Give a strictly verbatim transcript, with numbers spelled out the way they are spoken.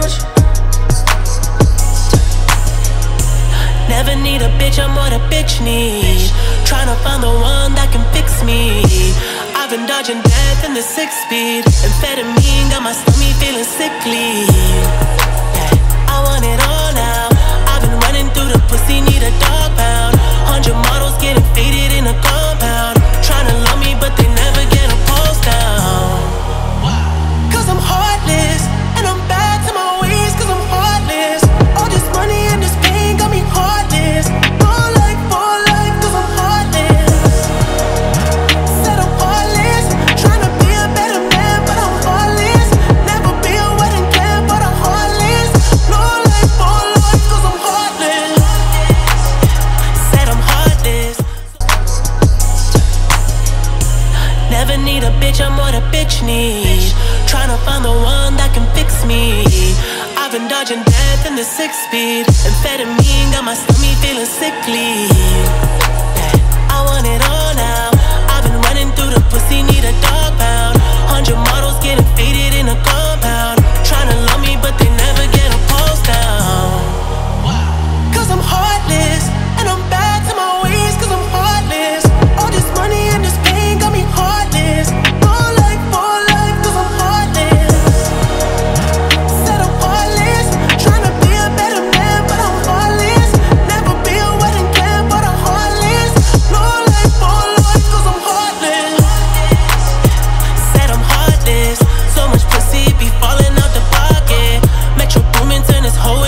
rush. Never need a bitch, I'm what a bitch needs. Tryna find the one that can fix me. I've been dodging death in the six-speed. Amphetamine got my stomach feeling sickly. Yeah, I want it all now. I've been running through the pussy, need a dog pound. Hundred models getting faded in a compound. Tryna love me, but they never get a pulse down. Cause I'm heartless, and I'm bad to my ways. Cause I'm heartless. All this money and this pain got me heartless. All life, all life, cause I'm heartless. Said I'm heartless, tryna be a better man, but I'm heartless. Never be a wedding plan, but I'm heartless. No life, all life, cause I'm heartless. Said I'm heartless. Never need a bitch, I'm what a bitch needs. Tryna find the one that can fix me. I've been dodging death in the six-speed. Amphetamine got my stomach feeling sickly. Yeah, I want it all now. I've been running through the pussy, need a dog.